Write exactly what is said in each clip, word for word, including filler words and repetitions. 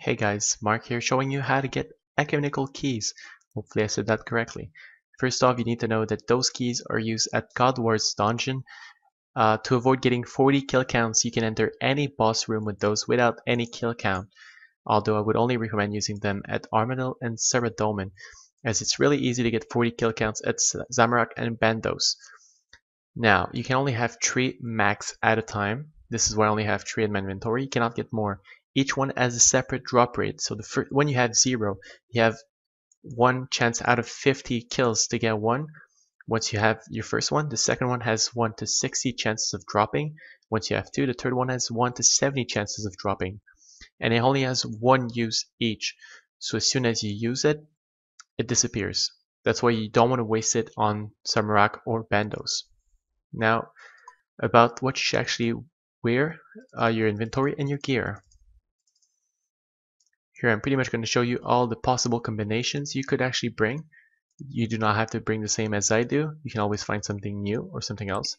Hey guys, Mark here showing you how to get ecumenical keys. Hopefully I said that correctly. First off, you need to know that those keys are used at God Wars Dungeon. Uh, to avoid getting forty kill counts, you can enter any boss room with those without any kill count. Although I would only recommend using them at Armadyl and Saradomin, as it's really easy to get forty kill counts at Zamorak and Bandos. Now, you can only have three max at a time. This is why I only have three in my inventory. You cannot get more. Each one has a separate drop rate, so the first, when you have zero, you have one chance out of fifty kills to get one. Once you have your first one, the second one has one to sixty chances of dropping. Once you have two, the third one has one to seventy chances of dropping. And it only has one use each, so as soon as you use it, it disappears. That's why you don't want to waste it on Zamorak or Bandos. Now, about what you should actually wear, uh, your inventory and your gear. Here I'm pretty much going to show you all the possible combinations you could actually bring. You do not have to bring the same as I do. You can always find something new or something else.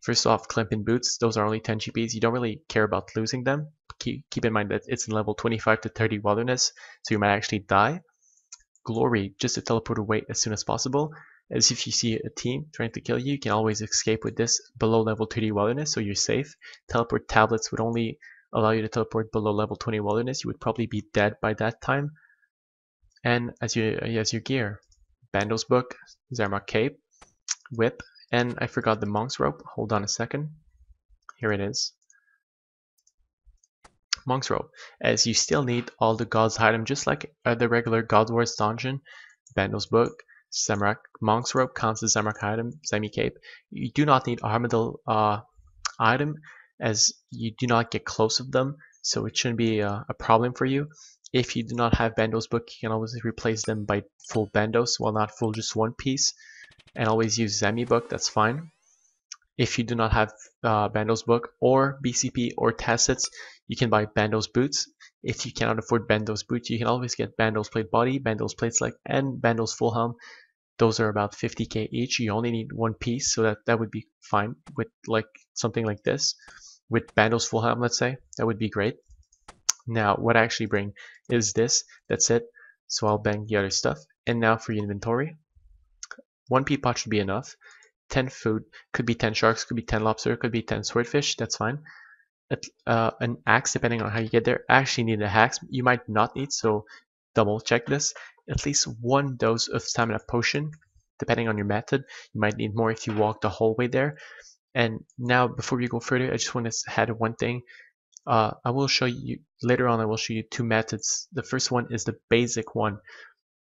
First off, climping boots. Those are only ten G Ps. You don't really care about losing them. Keep, keep in mind that it's in level twenty-five to thirty wilderness, so you might actually die. Glory, just to teleport away as soon as possible. As if you see a team trying to kill you, you can always escape with this below level thirty wilderness, so you're safe. Teleport tablets would only allow you to teleport below level twenty wilderness. You would probably be dead by that time. And as your as your gear, Bandos Book, Zamorak cape, whip, and I forgot the monk's rope. Hold on a second. Here it is. Monk's rope, as you still need all the God's item, just like uh, the regular God Wars Dungeon. Bandos Book, Zamorak, monk's rope counts as Zamorak item, Zami cape. You do not need Armadyl uh, item, as you do not get close of them, so it shouldn't be a, a problem for you. If you do not have Bandos Book, you can always replace them by full Bandos, while not full, just one piece, and always use Zami Book, that's fine. If you do not have uh, Bandos Book or B C P or Tassets, you can buy Bandos Boots. If you cannot afford Bandos Boots, you can always get Bandos Plate Body, Bandos Plate Leg, and Bandos Full Helm. Those are about fifty K each. You only need one piece, so that, that would be fine with like something like this. With Bandos Full Helm, let's say, that would be great. Now, what I actually bring is this. That's it. So I'll bang the other stuff. And now for your inventory. One pea pot should be enough. ten food. Could be ten sharks. Could be ten lobster. Could be ten swordfish. That's fine. Uh, an axe, depending on how you get there. I actually need a axe. You might not need, so double check this. At least one dose of stamina potion, depending on your method. You might need more if you walk the whole way there. And now, before we go further, I just want to add one thing. Uh, I will show you later on. I will show you two methods. The first one is the basic one,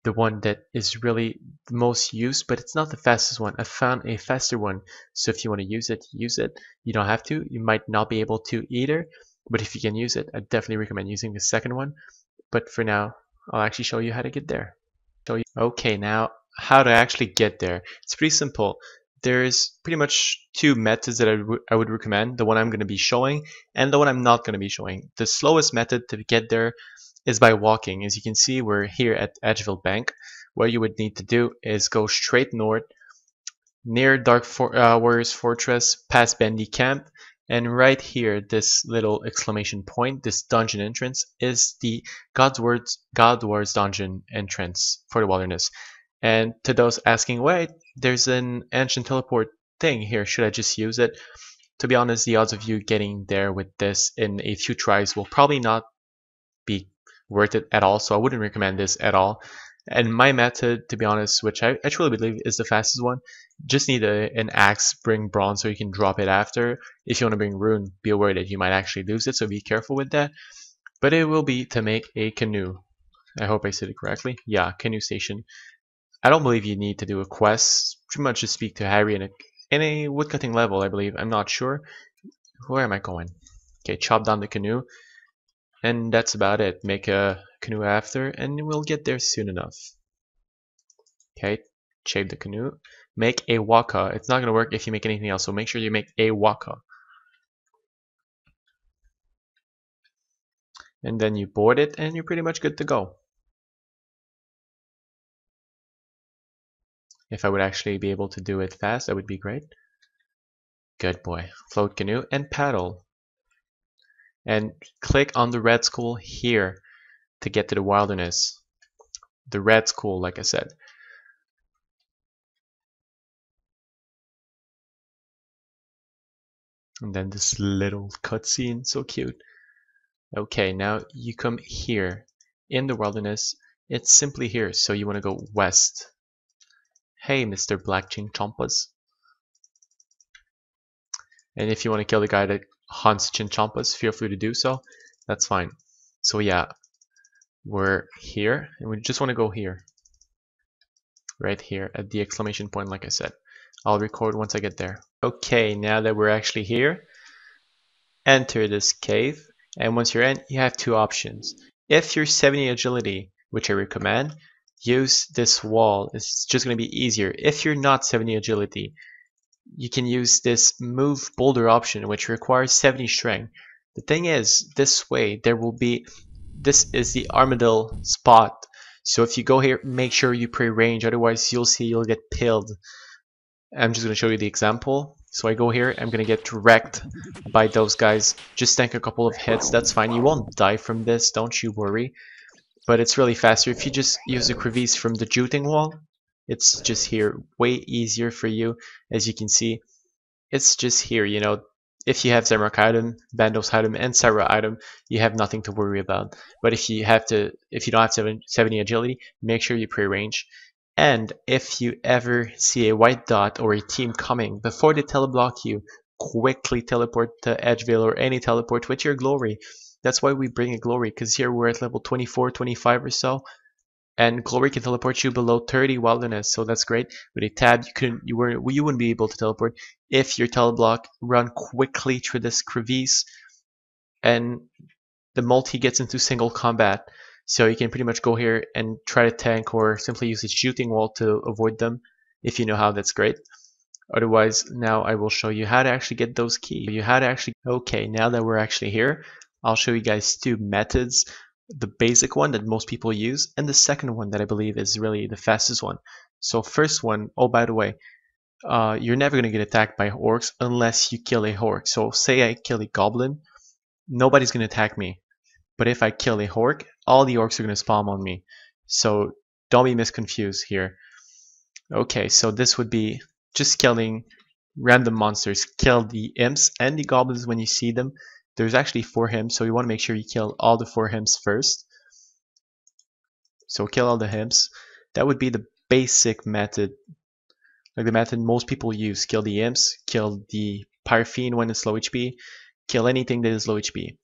the one that is really the most used, but it's not the fastest one. I found a faster one, so if you want to use it, use it. You don't have to. You might not be able to either, but if you can use it, I definitely recommend using the second one. But for now, I'll actually show you how to get there. Show you. Okay, now how to actually get there. It's pretty simple. There's pretty much two methods that I, I would recommend, the one I'm going to be showing and the one I'm not going to be showing. The slowest method to get there is by walking. As you can see, we're here at Edgeville Bank. What you would need to do is go straight north, near Dark For uh, Warrior's Fortress, past Bendy Camp, and right here, this little exclamation point, this dungeon entrance, is the God Wars, God Wars Dungeon entrance for the wilderness. And to those asking, wait, there's an ancient teleport thing here, should I just use it? To be honest, the odds of you getting there with this in a few tries will probably not be worth it at all, so I wouldn't recommend this at all. And my method, to be honest, which I, I truly believe is the fastest one, just need a, an axe, bring bronze so you can drop it after. If you want to bring rune, be aware that you might actually lose it, so be careful with that. But it will be to make a canoe. I hope I said it correctly. Yeah, canoe station. I don't believe you need to do a quest, pretty much just speak to Harry in a, in a woodcutting level, I believe. I'm not sure. Where am I going? Okay, chop down the canoe. And that's about it. Make a canoe after, and we'll get there soon enough. Okay, shape the canoe. Make a waka. It's not going to work if you make anything else, so make sure you make a waka. And then you board it, and you're pretty much good to go. If I would actually be able to do it fast, that would be great. Good boy. Float canoe and paddle. And click on the red skull here. to get to the wilderness. The red's cool, like I said. And then this little cutscene, so cute. Okay, now you come here. In the wilderness, it's simply here, so you want to go west. Hey, Mister Black Chinchompas. And if you want to kill the guy that hunts Chinchompas, feel free to do so. That's fine. So yeah, we're here, and we just want to go here. Right here, at the exclamation point, like I said. I'll record once I get there. Okay, now that we're actually here, enter this cave. And once you're in, you have two options. If you're seventy agility, which I recommend, use this wall. It's just going to be easier. If you're not seventy agility, you can use this move boulder option, which requires seventy strength. The thing is, this way there will be, this is the Armadyl spot. So if you go here, make sure you pre-range, otherwise you'll see you'll get pilled. I'm just going to show you the example. So I go here, I'm going to get wrecked by those guys. Just tank a couple of hits, that's fine. You won't die from this, don't you worry. But it's really faster. If you just use the crevice from the juting wall, it's just here. Way easier for you, as you can see. It's just here, you know. If you have Zemrock item, Bandos item, and Sarah item, you have nothing to worry about. But if you have to, if you don't have seventy agility, make sure you pre-range. And if you ever see a white dot or a team coming, before they teleblock you, quickly teleport to Edgeville or any teleport with your glory. That's why we bring a glory, because here we're at level twenty-four, twenty-five or so, and glory can teleport you below thirty wilderness, so that's great. With a tab, you couldn't, you weren't, you wouldn't be able to teleport. If you're teleblock, run quickly through this crevice, and the multi gets into single combat. So you can pretty much go here and try to tank or simply use a shooting wall to avoid them. If you know how, that's great. Otherwise, now I will show you how to actually get those keys. You how to actually Okay, now that we're actually here, I'll show you guys two methods. The basic one that most people use, and the second one that I believe is really the fastest one. So first one, oh by the way, uh, you're never gonna get attacked by orcs unless you kill a orc. So say I kill a goblin, nobody's gonna attack me. But if I kill a orc, all the orcs are going to spawn on me. So don't be misconfused here. Okay, so this would be just killing random monsters. Kill the imps and the goblins when you see them. There's actually four imps, so you want to make sure you kill all the four imps first. So kill all the imps. That would be the basic method. Like the method most people use. Kill the imps, kill the pyrofine when it's low H P, kill anything that is low H P.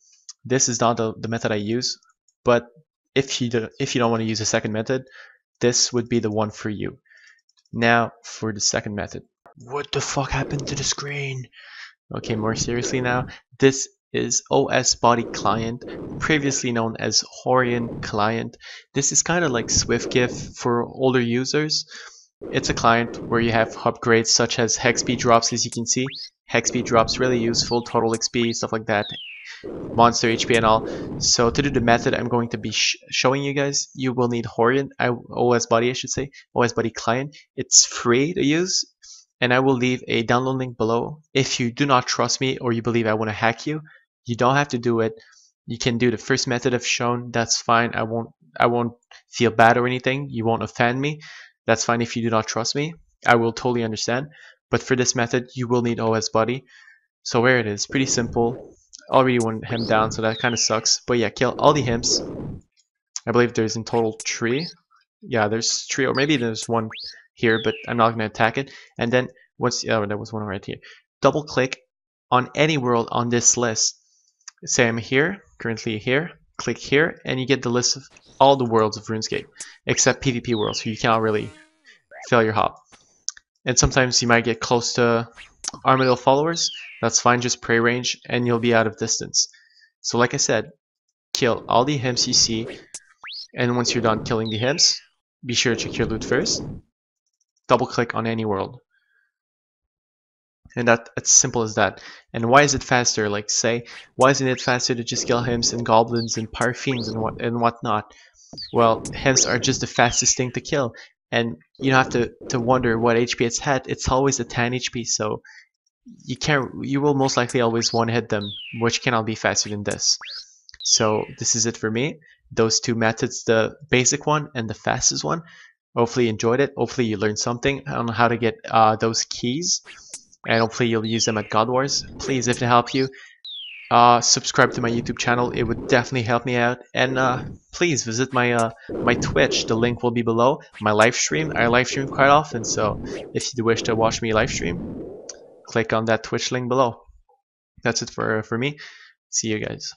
This is not the, the method I use, but if you, do, if you don't want to use the second method, this would be the one for you. Now for the second method. What the fuck happened to the screen? Okay, more seriously now, this is OSBuddy Client, previously known as Orion Client. This is kind of like SwiftGIF for older users. It's a client where you have upgrades such as H P drops, as you can see. H P drops really useful, total X P, stuff like that. Monster H P and all. So to do the method I'm going to be sh showing you guys, you will need Orion, OSBuddy I should say, OSBuddy Client. It's free to use, and I will leave a download link below. If you do not trust me or you believe I want to hack you, you don't have to do it. You can do the first method I've shown. That's fine. I won't, I won't feel bad or anything. You won't offend me. That's fine if you do not trust me. I will totally understand. But for this method, you will need OSBuddy. So where it is, pretty simple. Already one him down, so that kind of sucks. But yeah, kill all the himps. I believe there's in total three. Yeah, there's three, or maybe there's one here, but I'm not going to attack it. And then, what's the other? There was one right here. Double click on any world on this list. Say I'm here, currently here. Click here, and you get the list of all the worlds of RuneScape, except PvP worlds, so you can't really fail your hop. And sometimes you might get close to Armadyl followers. That's fine, just pre-range and you'll be out of distance. So like I said, kill all the imps you see, and once you're done killing the imps, be sure to check your loot first. Double click on any world. And that, it's simple as that. And why is it faster? Like say, why isn't it faster to just kill imps and goblins and pyrofines and what and whatnot? Well, imps are just the fastest thing to kill. And you don't have to, to wonder what H P it's had. It's always a ten H P, so you can't, you will most likely always one hit them, which cannot be faster than this. So this is it for me. those two methods, the basic one and the fastest one. Hopefully you enjoyed it. Hopefully you learned something on how to get uh, those keys, and hopefully you'll use them at God Wars. Please, if they help you, uh, subscribe to my YouTube channel. It would definitely help me out. And uh, please visit my uh, my Twitch. The link will be below. My live stream. I live stream quite often, so if you wish to watch me live stream, click on that Twitch link below. That's it for for me. See you guys.